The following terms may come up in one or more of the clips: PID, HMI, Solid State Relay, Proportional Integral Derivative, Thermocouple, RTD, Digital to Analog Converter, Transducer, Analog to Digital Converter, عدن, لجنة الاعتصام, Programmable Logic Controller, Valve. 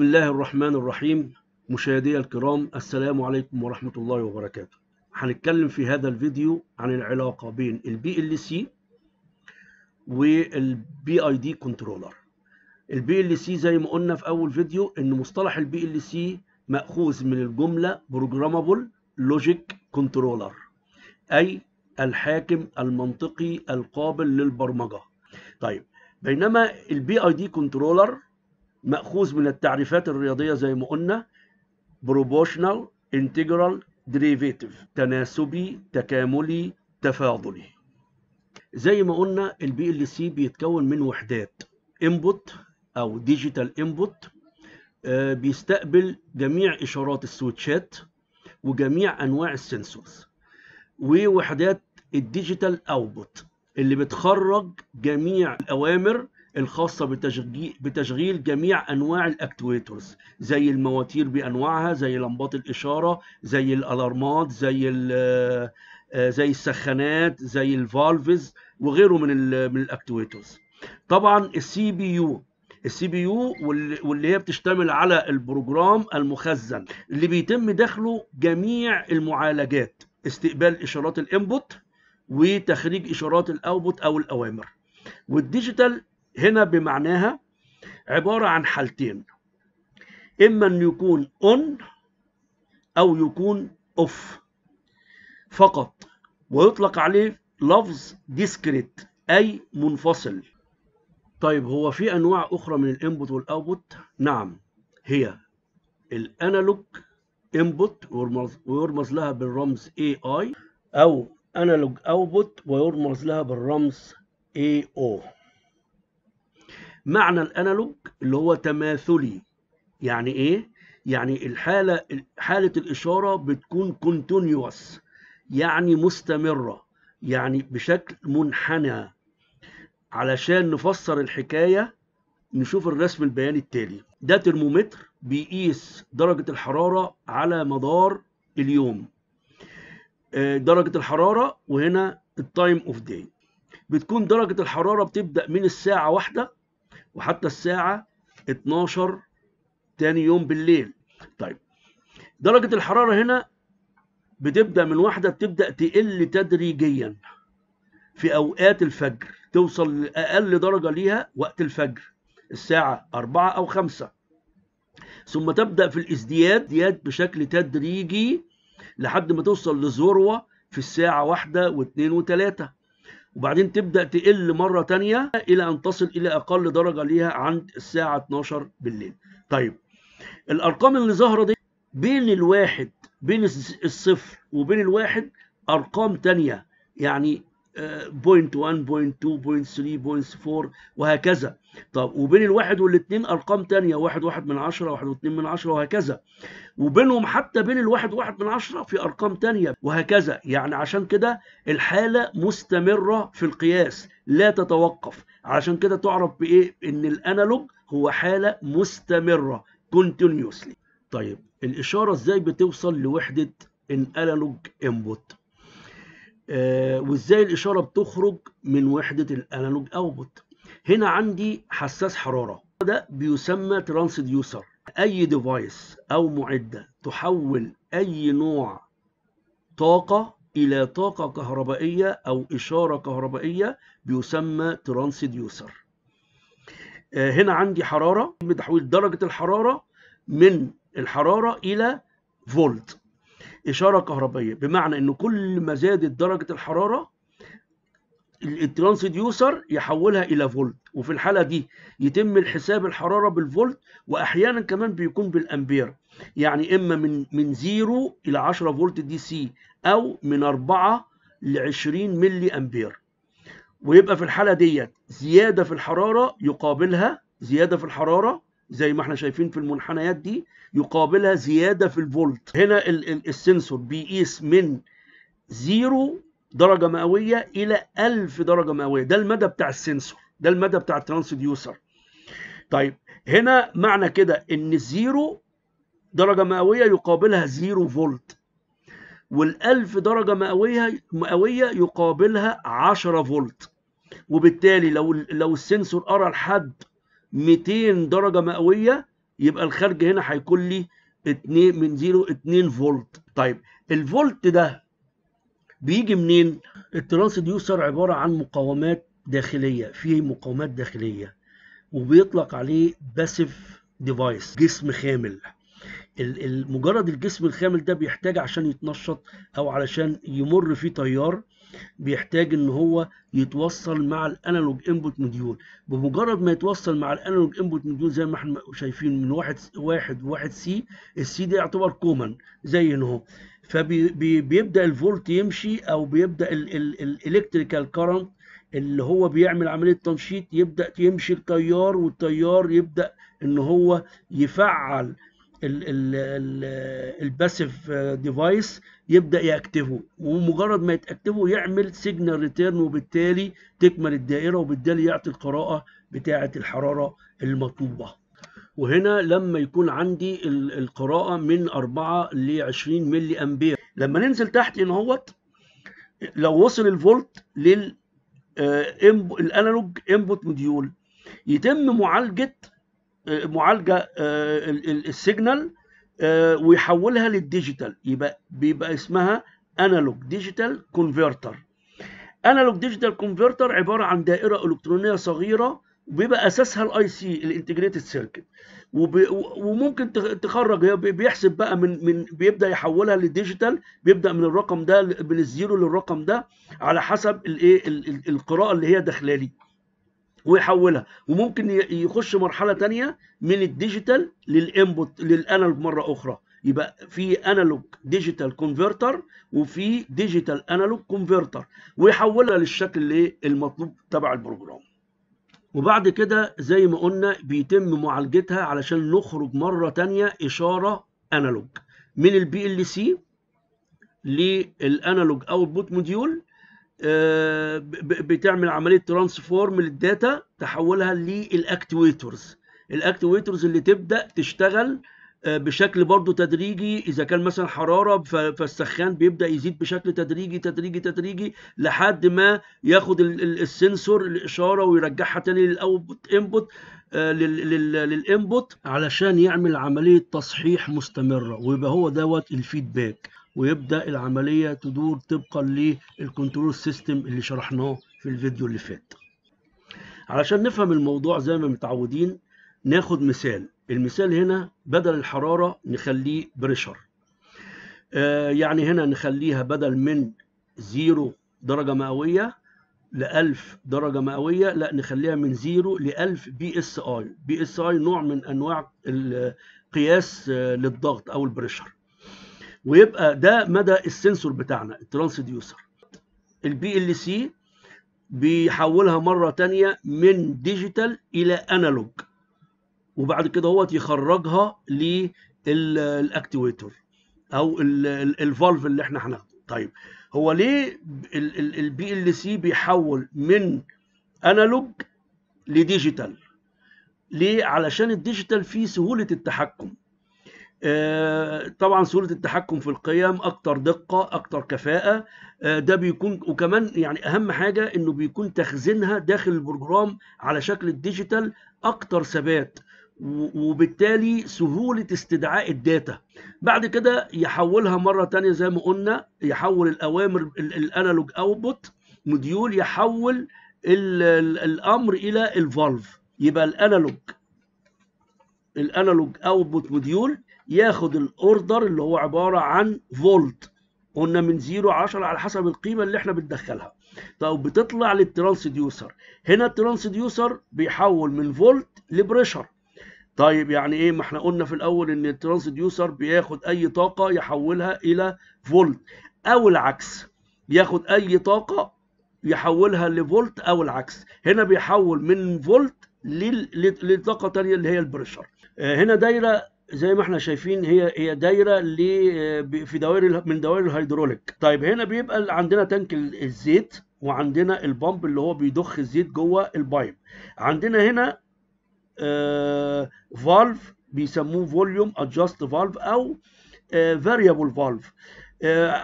بسم الله الرحمن الرحيم. مشاهدي الكرام، السلام عليكم ورحمة الله وبركاته. هنتكلم في هذا الفيديو عن العلاقة بين البي ال سي والبي اي دي كنترولر. البي ال سي زي ما قلنا في اول فيديو ان مصطلح البي ال سي مأخوذ من الجملة Programmable Logic Controller، اي الحاكم المنطقي القابل للبرمجة. طيب، بينما البي اي دي كنترولر مأخوذ من التعريفات الرياضية زي ما قلنا: Proportional Integral Derivative، تناسبي، تكاملي، تفاضلي. زي ما قلنا البي ال سي بيتكون من وحدات Input أو ديجيتال Input، بيستقبل جميع إشارات السويتشات وجميع أنواع السنسورز، ووحدات الديجيتال Output اللي بتخرج جميع الأوامر الخاصة بتشغيل جميع أنواع الأكتويتورز، زي المواتير بأنواعها، زي لمبات الإشارة، زي الألارمات، زي السخانات، زي الفالفز وغيره من الأكتويتورز. طبعا السي بي يو واللي هي بتشتمل على البروجرام المخزن اللي بيتم داخله جميع المعالجات، استقبال إشارات الإنبوت وتخريج إشارات الأوتبوت أو الأوامر. والديجيتال هنا بمعناها عبارة عن حالتين: إما أن يكون on أو يكون off فقط، ويطلق عليه لفظ discrete أي منفصل. طيب، هو في أنواع أخرى من الإنبوت والأوتبوت؟ نعم، هي الأنالوج إنبوت ويرمز لها بالرمز AI، أو أنالوج أوتبوت ويرمز لها بالرمز AO. معنى الانالوج اللي هو تماثلي، يعني ايه؟ يعني حالة الاشارة بتكون كونتينيوس، يعني مستمرة، يعني بشكل منحنى. علشان نفسر الحكاية نشوف الرسم البياني التالي. ده ترمومتر بيقيس درجة الحرارة على مدار اليوم، درجة الحرارة، وهنا التايم اوف داي. بتكون درجة الحرارة بتبدأ من الساعة 1 وحتى الساعة 12 تاني يوم بالليل. طيب، درجة الحرارة هنا بتبدأ من 1، بتبدأ تقل تدريجيا في أوقات الفجر، توصل لأقل درجة ليها وقت الفجر الساعة 4 أو 5، ثم تبدأ في الازدياد بشكل تدريجي لحد ما توصل لذروة في الساعة 1 و2 و3، وبعدين تبدأ تقل مرة تانية إلى أن تصل إلى أقل درجة ليها عند الساعة 12 بالليل. طيب، الأرقام اللي ظاهرة دي بين الصفر وبين 1 أرقام تانية، يعني 0.1 0.2 0.3 0.4 وهكذا. طب، وبين 1 و2 أرقام تانية، 1.1 1.2 وهكذا، وبينهم حتى بين 1 و1 في أرقام تانية وهكذا. يعني عشان كده الحالة مستمرة في القياس لا تتوقف، عشان كده تعرف بإيه؟ إن الأنالوج هو حالة مستمرة continuously. طيب، الإشارة إزاي بتوصل لوحدة الأنالوج إنبوت؟ وازاي الاشاره بتخرج من وحده الانالوج اوتبوت؟ هنا عندي حساس حراره، ده بيسمى ترانسديوسر. اي ديفايس او معده تحول اي نوع طاقه الى طاقه كهربائيه او اشاره كهربائيه بيسمى ترانسديوسر. هنا عندي حراره، بتحويل درجه الحراره من الحراره الى فولت، إشارة كهربائية. بمعنى إن كل ما زادت درجة الحرارة الترانسديوسر يحولها إلى فولت، وفي الحالة دي يتم الحساب الحرارة بالفولت، وأحيانا كمان بيكون بالأمبير، يعني إما من 0 إلى 10 فولت دي سي، أو من 4 ل 20 ملي أمبير. ويبقى في الحالة دي زيادة في الحرارة يقابلها زيادة في الحرارة، زي ما احنا شايفين في المنحنيات دي، يقابلها زيادة في الفولت. هنا السنسور بيقيس من 0 درجة مئوية إلى 1000 درجة مئوية، ده المدى بتاع السنسور، ده المدى بتاع الترانسديوسر. طيب، هنا معنى كده إن 0 درجة مئوية يقابلها 0 فولت، وال1000 درجة مئوية يقابلها 10 فولت. وبالتالي لو السنسور قرا لحد 200 درجة مئوية يبقى الخارج هنا هيكون لي 2 من 0 2 فولت. طيب الفولت ده بيجي منين؟ الترانسديوسر عباره عن مقاومات داخليه، فيه مقاومات داخليه وبيطلق عليه باسيف ديفايس، جسم خامل. مجرد الجسم الخامل ده بيحتاج عشان يتنشط او علشان يمر فيه تيار بيحتاج ان هو يتوصل مع الانالوج انبوت مديول. بمجرد ما يتوصل مع الانالوج انبوت مديول زي ما احنا شايفين من واحد سي، السي ده يعتبر كومن زي ان هو، فبيبدا الفولت يمشي او بيبدا الالكتريكال كارنت اللي هو بيعمل عمليه تنشيط، يبدا يمشي التيار، والتيار يبدا ان هو يفعل الباسيف ديفايس، يبدا ياكتفه، ومجرد ما يتاكتفه يعمل سيجنال ريتيرن، وبالتالي تكمل الدائره، وبالتالي يعطي القراءه بتاعه الحراره المطلوبه. وهنا لما يكون عندي القراءه من 4 ل 20 ملي امبير، لما ننزل تحت ان هو لو وصل الفولت لل الانالوج انبوت موديول يتم معالجه السيجنال ويحولها للديجيتال، بيبقى اسمها انالوج ديجيتال كونفرتر. انالوج ديجيتال كونفرتر عباره عن دائره الكترونيه صغيره وبيبقى اساسها الاي سي الانتجريتد سيركت، وممكن تخرج، بيحسب بقى من بيبدا يحولها لديجيتال، بيبدا من الرقم ده من الزيرو للرقم ده على حسب الايه القراءه اللي هي داخله لي ويحولها، وممكن يخش مرحله ثانيه من الديجيتال للانبوت للانالوج مره اخرى. يبقى في انالوج ديجيتال كونفرتر وفي ديجيتال انالوج كونفرتر، ويحولها للشكل اللي المطلوب تبع البروجرام. وبعد كده زي ما قلنا بيتم معالجتها علشان نخرج مرة تانية إشارة أنالوج من البي ال سي للأنالوج أوتبوت موديول، بتعمل عملية ترانسفورم للداتا، تحولها للأكتويتورز، الأكتويتورز اللي تبدأ تشتغل بشكل برضو تدريجي. إذا كان مثلا حرارة فالسخان بيبدأ يزيد بشكل تدريجي تدريجي تدريجي لحد ما ياخد السنسور الإشارة ويرجعها تاني للأوتبوت إنبوت للإنبوت علشان يعمل عملية تصحيح مستمرة، ويبقى هو دوت الفيدباك، ويبدأ العملية تدور طبقا للكنترول سيستم اللي شرحناه في الفيديو اللي فات. علشان نفهم الموضوع زي ما متعودين ناخد مثال. المثال هنا بدل الحرارة نخليه بريشر، يعني هنا نخليها بدل من 0 درجة مئوية ل 1000 درجة مئوية، لا نخليها من 0 ل 1000 بي اس اي. بي اس اي نوع من انواع القياس للضغط او البريشر، ويبقى ده مدى السنسور بتاعنا الترانسديوسر. البي ال سي بيحولها مرة تانية من ديجيتال الى انالوج، وبعد كده هو يخرجها للاكتويتور او الفالف اللي احنا هناخده. طيب هو ليه البي ال سي بيحول من انالوج لديجيتال؟ ليه؟ علشان الديجيتال فيه سهوله التحكم، طبعا سهوله التحكم في القيم، اكتر دقه، اكتر كفاءه، ده بيكون، وكمان يعني اهم حاجه انه بيكون تخزينها داخل البروجرام على شكل الديجيتال، اكتر ثبات، وبالتالي سهولة استدعاء الداتا. بعد كده يحولها مرة تانية زي ما قلنا، يحول الأوامر الأنالوج أوتبوت موديول، يحول الأمر إلى الفالف. يبقى الأنالوج أوتبوت موديول ياخد الأوردر اللي هو عبارة عن فولت، قلنا من 0 ل 10 على حسب القيمة اللي احنا بندخلها. طب بتطلع للترانسديوسر، هنا الترانسديوسر بيحول من فولت لبريشر. طيب يعني ايه؟ ما احنا قلنا في الاول ان الترانسديوسر بياخد اي طاقه يحولها الى فولت، او العكس، ياخد اي طاقه يحولها لفولت او العكس. هنا بيحول من فولت لطاقه ثانيه اللي هي البريشر. هنا دايره زي ما احنا شايفين، هي دايره في دوائر من دوائر الهيدروليك. طيب هنا بيبقى عندنا تانك الزيت، وعندنا البامب اللي هو بيضخ الزيت جوه البايب، عندنا هنا فالف بيسموه فوليوم ادجاست فالف او فاريبل فالف،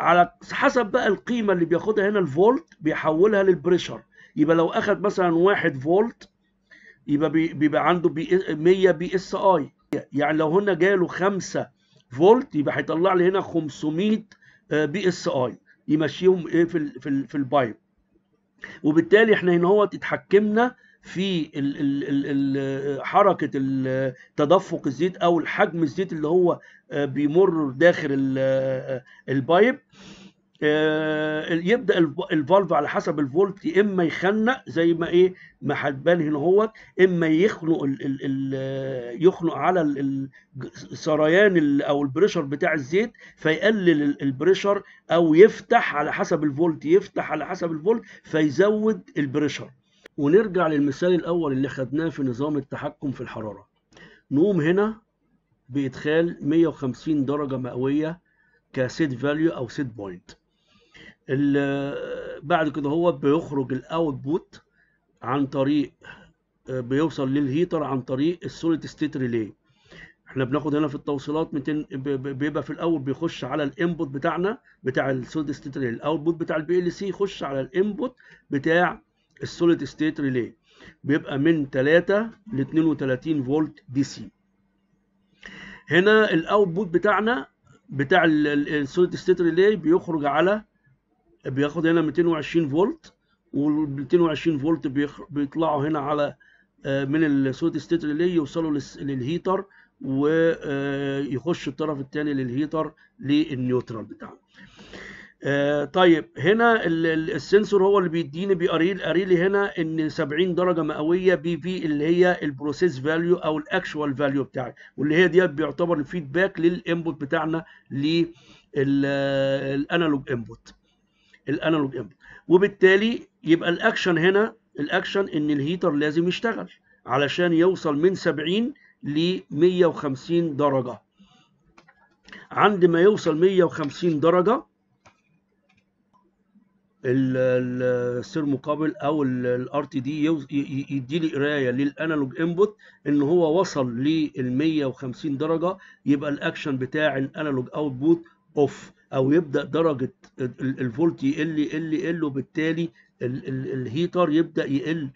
على حسب بقى القيمه اللي بياخدها هنا الفولت بيحولها للبريشر. يبقى لو اخد مثلا 1 فولت يبقى بيبقى عنده 100 بي اس اي، يعني لو هنا جاله 5 فولت يبقى هيطلع لي هنا 500 بي اس اي يمشيهم ايه في البايب. وبالتالي احنا هنا هو اتحكمنا في حركه تدفق الزيت او الحجم الزيت اللي هو بيمر داخل البايب. يبدا الفالف على حسب الفولت يا اما يخنق زي ما ايه ما هتبان هنا اهوت، اما يخنق يخنق على سريان او البريشر بتاع الزيت فيقلل البريشر، او يفتح على حسب الفولت، يفتح على حسب الفولت فيزود البريشر. ونرجع للمثال الاول اللي خدناه في نظام التحكم في الحراره. نقوم هنا بادخال 150 درجه مئويه كسيت فاليو او سيت بوينت. بعد كده هو بيخرج الاوتبوت عن طريق، بيوصل للهيتر عن طريق السوليد ستيت ريلي. احنا بناخد هنا في التوصيلات 200، بيبقى في الاول بيخش على الانبوت بتاعنا بتاع السوليد ستيت ريلي، الاوتبوت بتاع البي ال سي يخش على الانبوت بتاع السوليد ستيت ريلي، بيبقى من 3 ل 32 فولت دي سي. هنا الاوتبوت بتاعنا بتاع السوليد ستيت ريلي بيخرج على، بياخد هنا 220 فولت، وال220 فولت بيطلعوا هنا على من السوليد ستيت ريلي يوصلوا للهيتر، ويخش الطرف الثاني للهيتر للنيوترال بتاعه. طيب هنا السنسور هو اللي بيديني بيقري لي هنا ان 70 درجه مئويه بي في اللي هي البروسيس فاليو او الاكشوال فاليو بتاعي، واللي هي دي بيعتبر الفيدباك للانبوت بتاعنا للانالوج انبوت وبالتالي يبقى الاكشن هنا، الاكشن ان الهيتر لازم يشتغل علشان يوصل من 70 ل 150 درجه. عندما يوصل 150 درجه الثيرموكابل او الار تي دي يدي لي قرايه للانالوج انبوت ان هو وصل لل 150 درجه، يبقى الاكشن بتاع الانالوج اوتبوت اوف، او يبدا درجه الفولت يقل يقل يقل، وبالتالي الهيتر يبدا يقل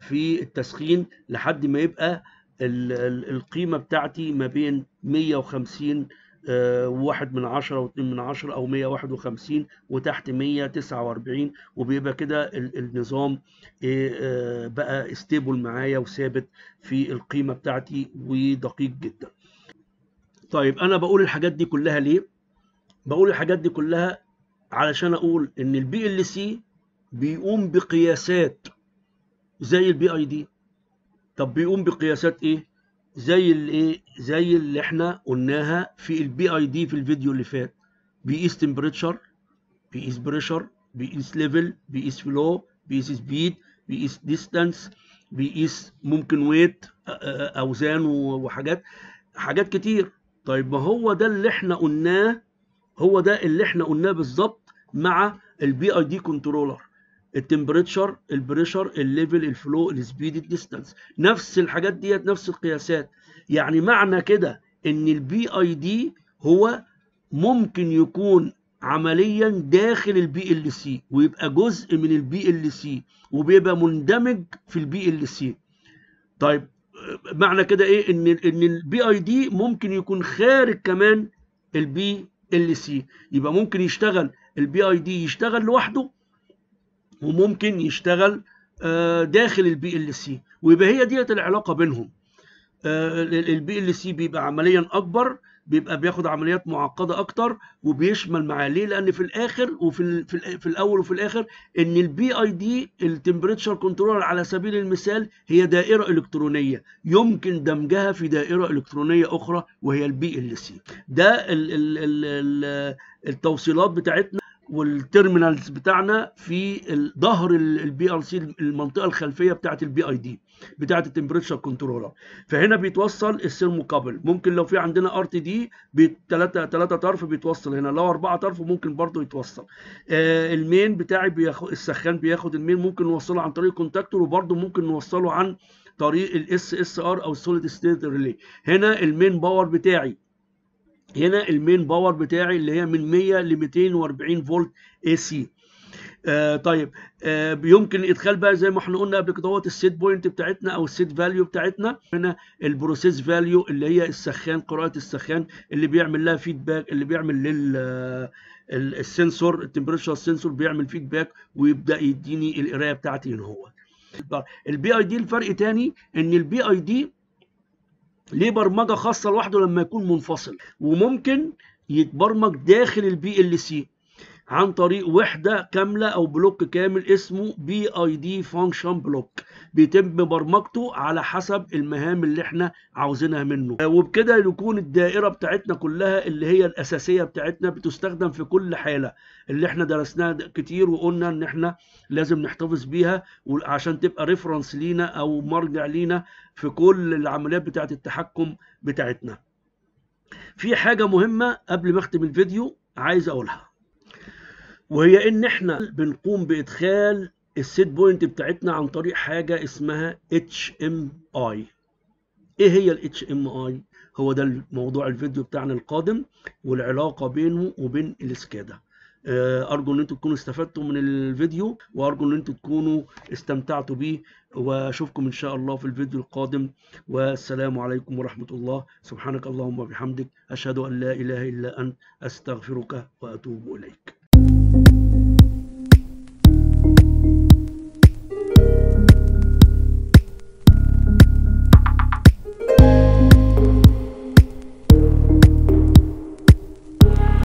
في التسخين لحد ما يبقى القيمه بتاعتي ما بين 150 1.1 و2.1 أو 151 وتحت 149، وبيبقى كده النظام بقى استيبل معايا وثابت في القيمة بتاعتي ودقيق جدا. طيب أنا بقول الحاجات دي كلها ليه؟ بقول الحاجات دي كلها علشان أقول إن البي ال سي بيقوم بقياسات زي البي اي دي. طب بيقوم بقياسات إيه؟ زي اللي احنا قلناها في البي اي دي في الفيديو اللي فات، بيقيس تمبريتشر، بيقيس بريشر، بيقيس ليفل، بيقيس فلو، بيقيس سبيد، بيقيس ديستانس، بيقيس ممكن ويت، اوزان وحاجات كتير. طيب ما هو ده اللي احنا قلناه، هو ده اللي احنا قلناه بالظبط مع البي اي دي كنترولر، التمبريتشر، البريشر، الليفل، الفلو، السبيد، الديستانس، نفس الحاجات ديت، نفس القياسات. يعني معنى كده ان البي اي دي هو ممكن يكون عمليا داخل البي ال سي ويبقى جزء من البي ال سي وبيبقى مندمج في البي ال سي. طيب معنى كده ايه؟ ان البي اي دي ممكن يكون خارج كمان البي ال سي، يبقى ممكن يشتغل البي اي دي يشتغل لوحده، وممكن يشتغل داخل البي ال سي، ويبقى هي ديت العلاقه بينهم. البي ال سي بيبقى عمليا اكبر، بيبقى بياخد عمليات معقده اكتر وبيشمل معاه. ليه؟ لان في الاخر وفي الاول وفي الاخر ان البي اي دي التمبريتشر كنترول على سبيل المثال هي دائره الكترونيه يمكن دمجها في دائره الكترونيه اخرى وهي البي ال سي. ده التوصيلات بتاعتنا والتيرمينالز بتاعنا في ظهر البي ال سي، المنطقه الخلفيه بتاعه البي اي دي بتاعه التمبريتشر كنترولر. فهنا بيتوصل الثيرموكابل، ممكن لو في عندنا ار تي دي 3 طرف بيتوصل هنا، لو 4 طرف ممكن برضه يتوصل. المين بتاعي السخان بياخد المين، ممكن نوصله عن طريق كونتاكتور، وبرضه ممكن نوصله عن طريق الاس اس ار او السوليد ستيت ريلي. هنا المين باور بتاعي، اللي هي من 100 ل 240 فولت اي سي. طيب يمكن ادخال بقى زي ما احنا قلنا قبل كده اهوت السيت بوينت بتاعتنا او السيت فاليو بتاعتنا. هنا البروسيس فاليو اللي هي السخان، قراءه السخان اللي بيعمل لها فيدباك، اللي بيعمل لل السنسور التمبريتشر سنسور بيعمل فيدباك ويبدا يديني القرايه بتاعتي. هنا هو البي اي دي. الفرق تاني ان البي اي دي ليه برمجه خاصه لوحده لما يكون منفصل، وممكن يتبرمج داخل البي ال سي عن طريق وحده كامله او بلوك كامل اسمه بي اي دي فانكشن بلوك، بيتم برمجته على حسب المهام اللي احنا عاوزينها منه. وبكده يكون الدائره بتاعتنا كلها اللي هي الاساسيه بتاعتنا بتستخدم في كل حاله، اللي احنا درسناها كتير وقلنا ان احنا لازم نحتفظ بيها عشان تبقى ريفرنس لينا او مرجع لينا في كل العمليات بتاعت التحكم بتاعتنا. في حاجه مهمه قبل ما اختم الفيديو عايز اقولها، وهي ان احنا بنقوم بادخال السيت بوينت بتاعتنا عن طريق حاجه اسمها HMI. ايه هي الHMI؟ هو ده موضوع الفيديو بتاعنا القادم والعلاقه بينه وبين الاسكادا. ارجو ان انتوا تكونوا استفدتوا من الفيديو، وارجو ان انتوا تكونوا استمتعتوا بيه، واشوفكم ان شاء الله في الفيديو القادم، والسلام عليكم ورحمه الله. سبحانك اللهم وبحمدك، اشهد ان لا اله الا انت، استغفرك واتوب اليك.